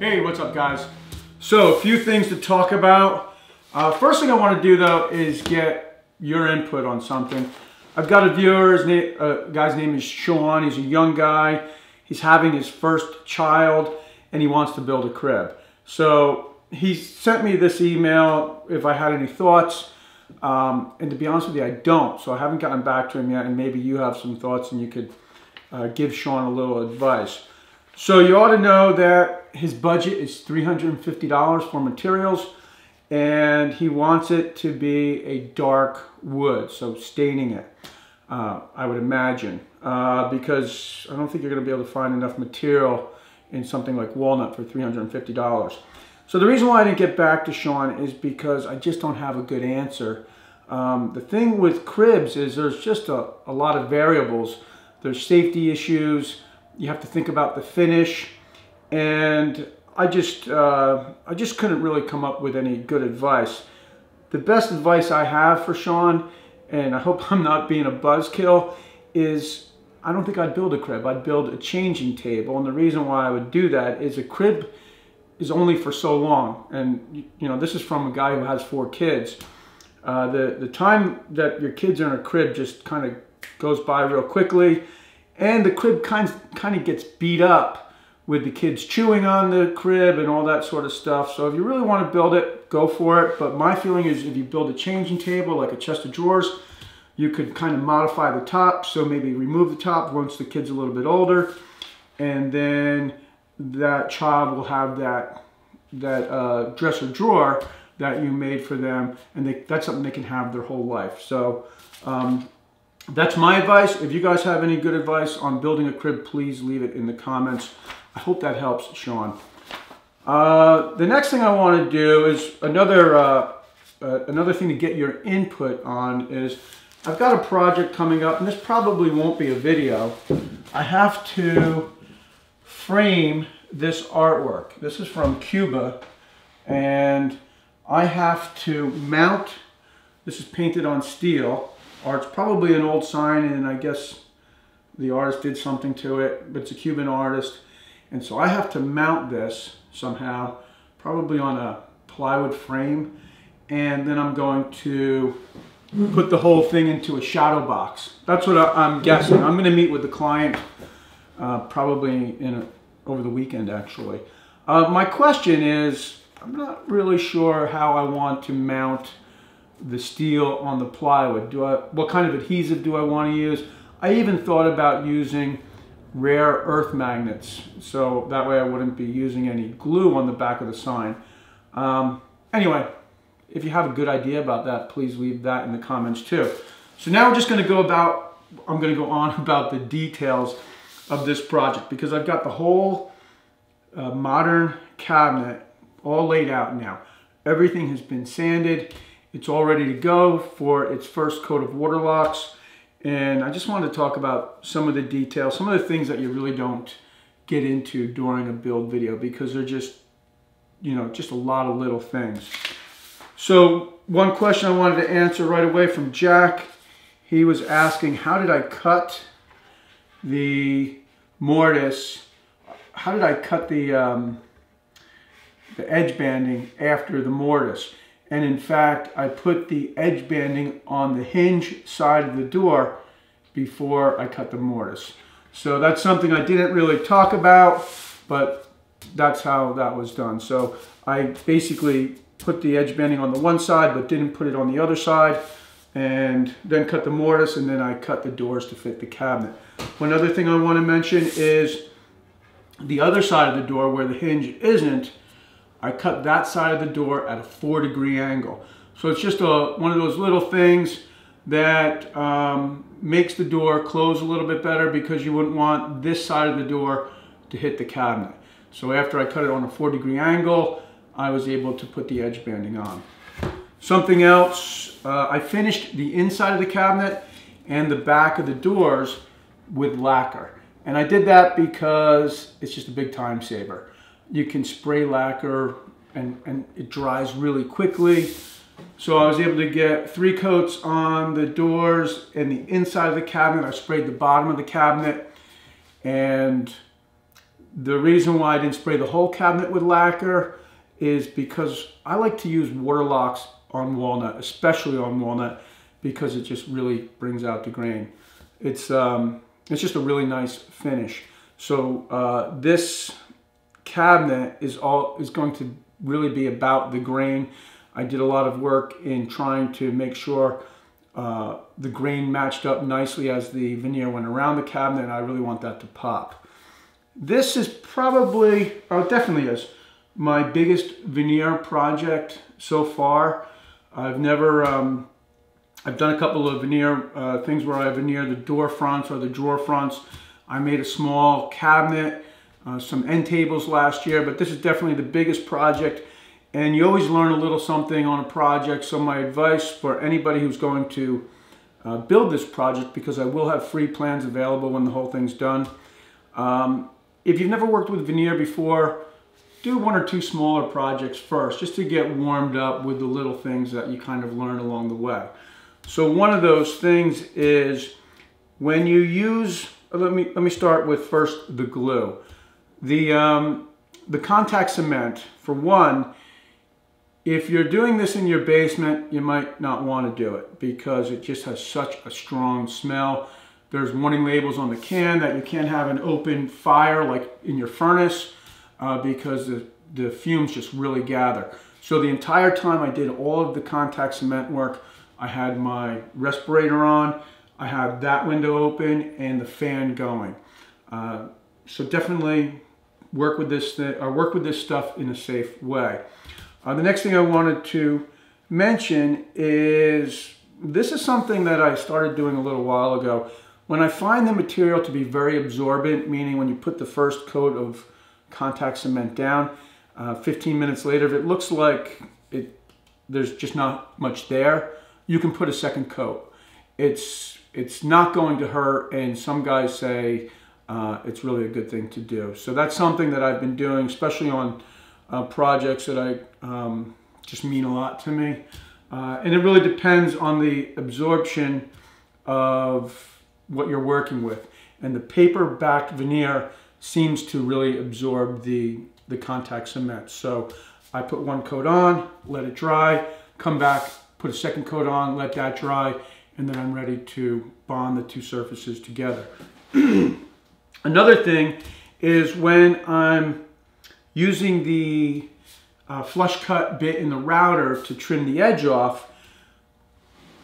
Hey, what's up guys? So a few things to talk about. First thing I want to do though is get your input on something. I've got a viewer, guy's name is Sean, he's a young guy. He's having his first child and he wants to build a crib. So he sent me this email if I had any thoughts. And to be honest with you, I don't. So I haven't gotten back to him yet, and maybe you have some thoughts and you could give Sean a little advice. So you ought to know that his budget is $350 for materials, and he wants it to be a dark wood, so staining it, I would imagine, because I don't think you're going to be able to find enough material in something like walnut for $350. So the reason why I didn't get back to Sean is because I just don't have a good answer. The thing with cribs is there's just a lot of variables. There's safety issues, you have to think about the finish, and I just couldn't really come up with any good advice. The best advice I have for Sean, and I hope I'm not being a buzzkill, is I don't think I'd build a crib. I'd build a changing table, and the reason why I would do that is a crib is only for so long, and you know, this is from a guy who has four kids. The time that your kids are in a crib just kind of goes by real quickly, and the crib kind of gets beat up with the kids chewing on the crib and all that sort of stuff. So if you really want to build it, go for it, but my feeling is if you build a changing table like a chest of drawers, you could kind of modify the top, so maybe remove the top once the kid's a little bit older, and then that child will have that dresser drawer that you made for them, and that's something they can have their whole life. So that's my advice. If you guys have any good advice on building a crib, please leave it in the comments. I hope that helps, Sean. The next thing I want to do is another thing to get your input on is I've got a project coming up, and this probably won't be a video. I have to frame this artwork. This is from Cuba, and I have to mount, this is painted on steel, or it's probably an old sign, and I guess the artist did something to it, but it's a Cuban artist, and so I have to mount this somehow, probably on a plywood frame, and then I'm going to put the whole thing into a shadow box. That's what I'm guessing. I'm going to meet with the client probably over the weekend, actually. My question is, I'm not really sure how I want to mount the steel on the plywood. What kind of adhesive do I want to use? I even thought about using rare earth magnets, so that way I wouldn't be using any glue on the back of the sign. Anyway, if you have a good idea about that, please leave that in the comments too. So now we're just going to go on about the details of this project, because I've got the whole modern cabinet all laid out now. Everything has been sanded. It's all ready to go for its first coat of waterlox, and I just wanted to talk about some of the details, some of the things that you really don't get into during a build video, because they're just, you know, just a lot of little things. So one question I wanted to answer right away from Jack, he was asking, how did I cut the mortise, how did I cut the edge banding after the mortise? And in fact, I put the edge banding on the hinge side of the door before I cut the mortise. So that's something I didn't really talk about, but that's how that was done. So I basically put the edge banding on the one side, but didn't put it on the other side, and then cut the mortise, and then I cut the doors to fit the cabinet. One other thing I want to mention is the other side of the door where the hinge isn't, I cut that side of the door at a 4-degree angle. So it's just one of those little things that makes the door close a little bit better, because you wouldn't want this side of the door to hit the cabinet. So after I cut it on a 4-degree angle, I was able to put the edge banding on. Something else, I finished the inside of the cabinet and the back of the doors with lacquer. And I did that because it's just a big time saver. You can spray lacquer and it dries really quickly. So I was able to get 3 coats on the doors and the inside of the cabinet. I sprayed the bottom of the cabinet, and The reason why I didn't spray the whole cabinet with lacquer is because I like to use Waterlox on walnut, especially on walnut, because it just really brings out the grain. It's just a really nice finish. So this cabinet is going to really be about the grain. I did a lot of work in trying to make sure the grain matched up nicely as the veneer went around the cabinet, and I really want that to pop. This is probably, oh, it definitely is, my biggest veneer project so far. I've never, I've done a couple of veneer things where I veneer the door fronts or the drawer fronts. I made a small cabinet, some end tables last year, but this is definitely the biggest project. And you always learn a little something on a project, so my advice for anybody who's going to build this project, because I will have free plans available when the whole thing's done. If you've never worked with veneer before, do one or two smaller projects first, just to get warmed up with the little things that you kind of learn along the way. So one of those things is when you use, let me start with first the glue. The contact cement, for one, if you're doing this in your basement, you might not want to do it because it just has such a strong smell. There's warning labels on the can that you can't have an open fire like in your furnace because the fumes just really gather. So the entire time I did all of the contact cement work, I had my respirator on, I had that window open and the fan going. So definitely work with this stuff in a safe way. The next thing I wanted to mention is, this is something that I started doing a little while ago. When I find the material to be very absorbent, meaning when you put the first coat of contact cement down, 15 minutes later, if it looks like there's just not much there, you can put a second coat. It's not going to hurt, and some guys say it's really a good thing to do. So that's something that I've been doing, especially on projects that I just mean a lot to me, and it really depends on the absorption of what you're working with, and the paper backed veneer seems to really absorb the contact cement. So I put one coat on, let it dry, come back, put a second coat on, let that dry, and then I'm ready to bond the two surfaces together. Another thing is when I'm using the flush cut bit in the router to trim the edge off,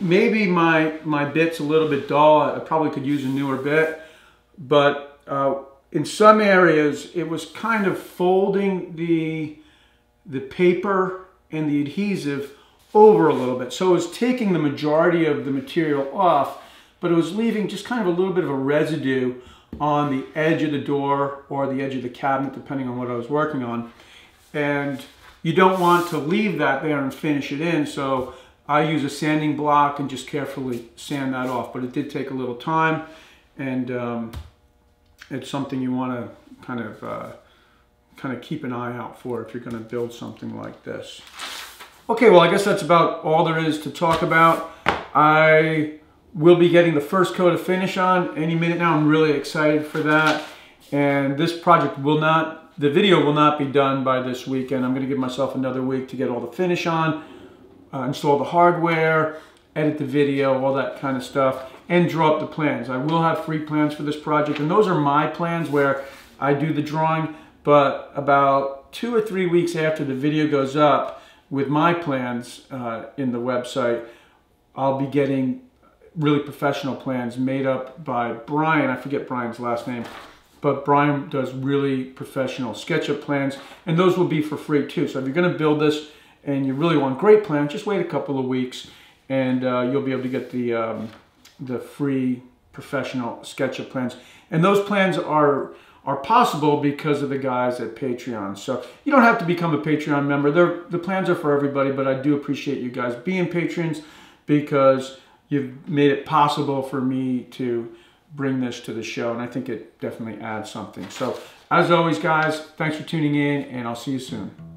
maybe my bit's a little bit dull. I probably could use a newer bit, but in some areas it was kind of folding the paper and the adhesive over a little bit. So it was taking the majority of the material off, but it was leaving just kind of a little bit of a residue on the edge of the door or the edge of the cabinet, depending on what I was working on. And you don't want to leave that there and finish it in, so I use a sanding block and just carefully sand that off. But it did take a little time, and it's something you want to kind of keep an eye out for if you're going to build something like this. Okay, well, I guess that's about all there is to talk about. We'll be getting the first coat of finish on any minute now. I'm really excited for that. And this project the video will not be done by this weekend. I'm gonna give myself another week to get all the finish on, install the hardware, edit the video, all that kind of stuff, and draw up the plans. I will have free plans for this project, and those are my plans where I do the drawing, but about 2 or 3 weeks after the video goes up with my plans in the website, I'll be getting really professional plans made up by Brian. I forget Brian's last name, but Brian does really professional SketchUp plans, and those will be for free too. So if you're going to build this and you really want great plans, just wait a couple of weeks, and you'll be able to get the free professional SketchUp plans. And those plans are possible because of the guys at Patreon. So you don't have to become a Patreon member. The plans are for everybody, but I do appreciate you guys being patrons, because you've made it possible for me to bring this to the show, and I think it definitely adds something. So, as always, guys, thanks for tuning in, and I'll see you soon.